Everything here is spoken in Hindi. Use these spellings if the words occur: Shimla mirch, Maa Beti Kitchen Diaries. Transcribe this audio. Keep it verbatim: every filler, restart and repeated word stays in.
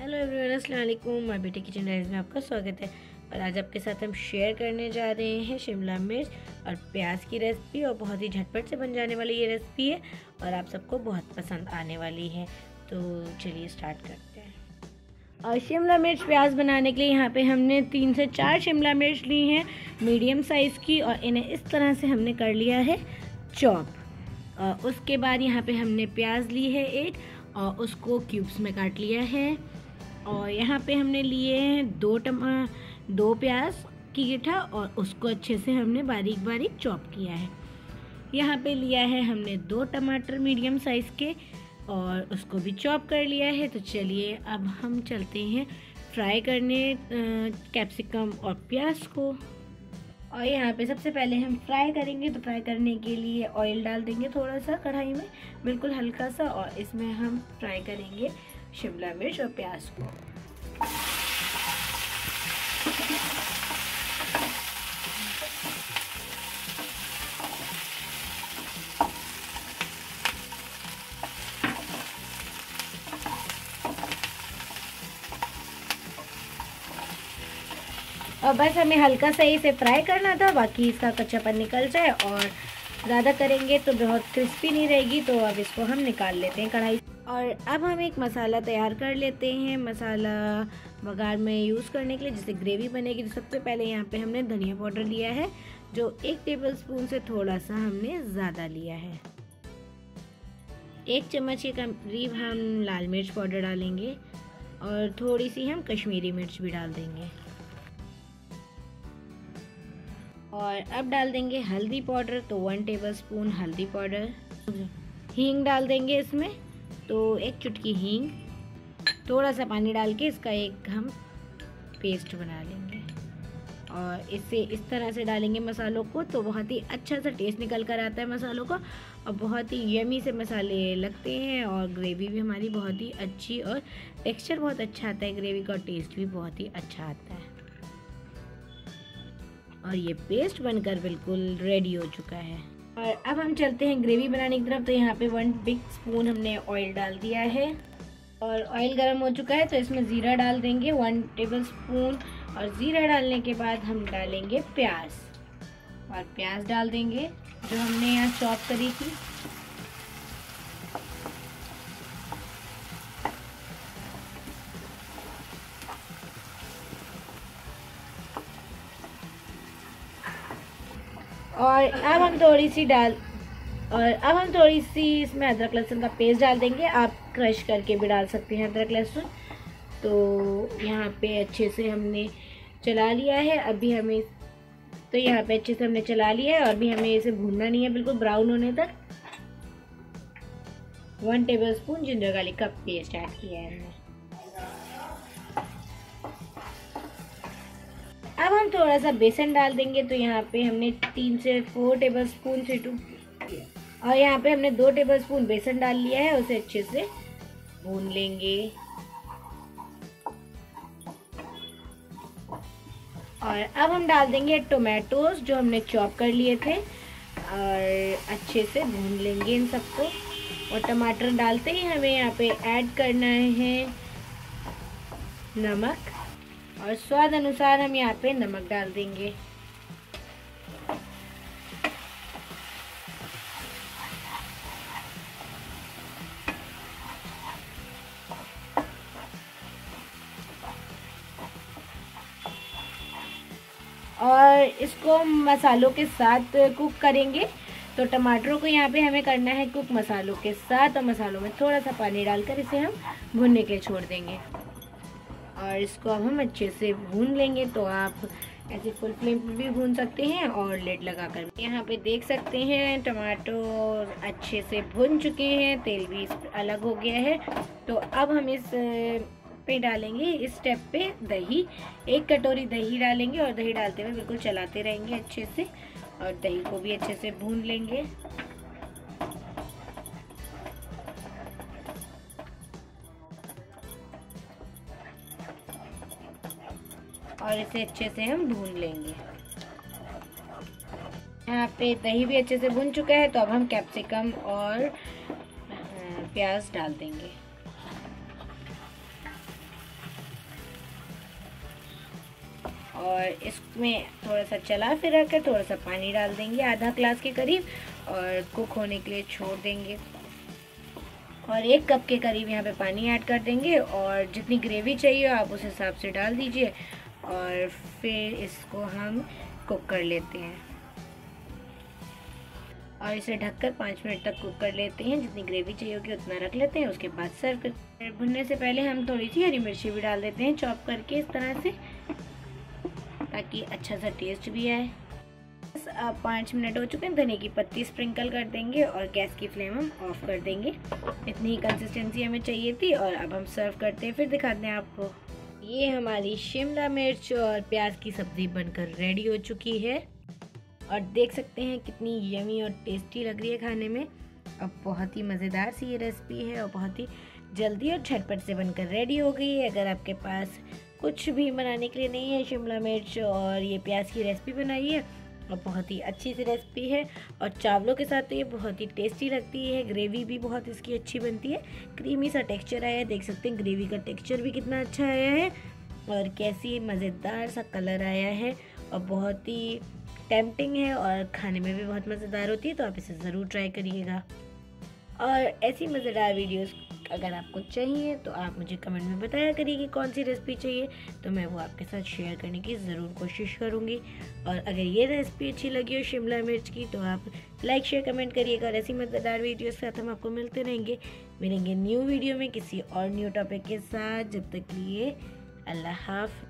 हेलो एवरीवन, अस्सलाम वालेकुम। माँ बेटी किचन डायरीज़ में आपका स्वागत है। और आज आपके साथ हम शेयर करने जा रहे हैं शिमला मिर्च और प्याज की रेसिपी। और बहुत ही झटपट से बन जाने वाली ये रेसिपी है और आप सबको बहुत पसंद आने वाली है। तो चलिए स्टार्ट करते हैं। और शिमला मिर्च प्याज बनाने के लिए यहाँ पे हमने तीन से चार शिमला मिर्च ली हैं मीडियम साइज़ की, और इन्हें इस तरह से हमने कर लिया है चॉप। और उसके बाद यहाँ पे हमने प्याज ली है एक, और उसको क्यूब्स में काट लिया है। और यहाँ पे हमने लिए हैं दो टमा दो प्याज की गिट्ठा, और उसको अच्छे से हमने बारीक बारीक चॉप किया है। यहाँ पे लिया है हमने दो टमाटर मीडियम साइज़ के, और उसको भी चॉप कर लिया है। तो चलिए अब हम चलते हैं फ्राई करने कैप्सिकम और प्याज को। और यहाँ पे सबसे पहले हम फ्राई करेंगे, तो फ्राई करने के लिए ऑयल डाल देंगे थोड़ा सा कढ़ाई में, बिल्कुल हल्का सा। और इसमें हम फ्राई करेंगे शिमला मिर्च और प्याज को। और बस हमें हल्का सा इसे फ्राई करना था, बाकी इसका कच्चापन निकल जाए। और ज़्यादा करेंगे तो बहुत क्रिस्पी नहीं रहेगी। तो अब इसको हम निकाल लेते हैं कढ़ाई। और अब हम एक मसाला तैयार कर लेते हैं, मसाला बघार में यूज़ करने के लिए, जिससे ग्रेवी बनेगी। तो सबसे पहले यहाँ पे हमने धनिया पाउडर लिया है, जो एक टेबलस्पून से थोड़ा सा हमने ज़्यादा लिया है। एक चम्मच के करीब हम लाल मिर्च पाउडर डालेंगे, और थोड़ी सी हम कश्मीरी मिर्च भी डाल देंगे। और अब डाल देंगे हल्दी पाउडर, तो वन टेबलस्पून हल्दी पाउडर। हींग डाल देंगे इसमें, तो एक चुटकी हींग। थोड़ा सा पानी डाल के इसका एक हम पेस्ट बना लेंगे। और इसे इस तरह से डालेंगे मसालों को, तो बहुत ही अच्छा सा टेस्ट निकल कर आता है मसालों का। और बहुत ही यमी से मसाले लगते हैं, और ग्रेवी भी हमारी बहुत ही अच्छी, और टेक्स्चर बहुत अच्छा आता है ग्रेवी का, और टेस्ट भी बहुत ही अच्छा आता है। और ये पेस्ट बनकर बिल्कुल रेडी हो चुका है। और अब हम चलते हैं ग्रेवी बनाने की तरफ। तो यहाँ पे वन बिग स्पून हमने ऑयल डाल दिया है, और ऑयल गर्म हो चुका है, तो इसमें ज़ीरा डाल देंगे वन टेबलस्पून। और ज़ीरा डालने के बाद हम डालेंगे प्याज, और प्याज डाल देंगे जो हमने यहाँ चॉप करी थी। और अब हम थोड़ी सी डाल और अब हम थोड़ी सी इसमें अदरक लहसुन का पेस्ट डाल देंगे। आप क्रश करके भी डाल सकते हैं अदरक लहसुन। तो यहाँ पे अच्छे से हमने चला लिया है अभी हमें तो यहाँ पे अच्छे से हमने चला लिया है। और अभी हमें इसे भूनना नहीं है, बिल्कुल ब्राउन होने तक। वन टेबलस्पून जिंजर गार्लिक का पेस्ट ऐड किया है हमने। अब हम थोड़ा सा बेसन डाल देंगे, तो यहाँ पे हमने तीन से फोर टेबलस्पून से टू और यहाँ पे हमने दो टेबलस्पून बेसन डाल लिया है। उसे अच्छे से भून लेंगे। और अब हम डाल देंगे टोमेटोज जो हमने चॉप कर लिए थे, और अच्छे से भून लेंगे इन सबको। और टमाटर डालते ही हमें यहाँ पे ऐड करना है नमक, और स्वाद अनुसार हम यहाँ पे नमक डाल देंगे। और इसको मसालों के साथ कुक करेंगे। तो टमाटरों को यहाँ पे हमें करना है कुक मसालों के साथ, और मसालों में थोड़ा सा पानी डालकर इसे हम भुनने के लिए छोड़ देंगे। और इसको अब हम अच्छे से भून लेंगे। तो आप ऐसे फुल फ्लेम पर भी भून सकते हैं और लिड लगाकर। यहाँ पे देख सकते हैं टमाटर अच्छे से भुन चुके हैं, तेल भी अलग हो गया है। तो अब हम इस पे डालेंगे, इस स्टेप पे दही। एक कटोरी दही डालेंगे, और दही डालते हुए बिल्कुल चलाते रहेंगे अच्छे से। और दही को भी अच्छे से भून लेंगे। और इसे अच्छे से हम भून लेंगे। यहाँ पे दही भी अच्छे से भुन चुका है। तो अब हम कैप्सिकम और प्याज डाल देंगे। और इसमें थोड़ा सा चला फिरा कर थोड़ा सा पानी डाल देंगे, आधा ग्लास के करीब, और कुक होने के लिए छोड़ देंगे। और एक कप के करीब यहाँ पे पानी ऐड कर देंगे और जितनी ग्रेवी चाहिए आप उस हिसाब से डाल दीजिए और फिर इसको हम कुक कर लेते हैं। और इसे ढककर पाँच मिनट तक कुक कर लेते हैं, जितनी ग्रेवी चाहिए होगी उतना रख लेते हैं। उसके बाद सर्व कर, भुनने से पहले हम थोड़ी सी हरी मिर्ची भी डाल देते हैं चॉप करके इस तरह से, ताकि अच्छा सा टेस्ट भी आए। बस अब पाँच मिनट हो चुके हैं, धनिया की पत्ती स्प्रिंकल कर देंगे और गैस की फ्लेम हम ऑफ कर देंगे। इतनी ही कंसिस्टेंसी हमें चाहिए थी और अब हम सर्व करते हैं, फिर दिखाते हैं आपको। ये हमारी शिमला मिर्च और प्याज की सब्ज़ी बनकर रेडी हो चुकी है और देख सकते हैं कितनी यमी और टेस्टी लग रही है खाने में। अब बहुत ही मज़ेदार सी ये रेसिपी है और बहुत ही जल्दी और झटपट से बनकर रेडी हो गई है। अगर आपके पास कुछ भी बनाने के लिए नहीं है, शिमला मिर्च और ये प्याज की रेसिपी बनाइए और बहुत ही अच्छी सी रेसिपी है। और चावलों के साथ तो ये बहुत ही टेस्टी लगती है, ग्रेवी भी बहुत इसकी अच्छी बनती है। क्रीमी सा टेक्सचर आया है, देख सकते हैं ग्रेवी का टेक्सचर भी कितना अच्छा आया है और कैसी मज़ेदार सा कलर आया है और बहुत ही टेम्पटिंग है और खाने में भी बहुत मज़ेदार होती है। तो आप इसे ज़रूर ट्राई करिएगा और ऐसी मज़ेदार वीडियोस अगर आपको चाहिए तो आप मुझे कमेंट में बताया करिए कि कौन सी रेसिपी चाहिए, तो मैं वो आपके साथ शेयर करने की ज़रूर कोशिश करूँगी। और अगर ये रेसिपी अच्छी लगी हो शिमला मिर्च की तो आप लाइक शेयर कमेंट करिएगा और ऐसी मज़ेदार वीडियोस के साथ हम आपको मिलते रहेंगे मिलेंगे न्यू वीडियो में किसी और न्यू टॉपिक के साथ। जब तक लिए अल्लाह हाफ़िज़।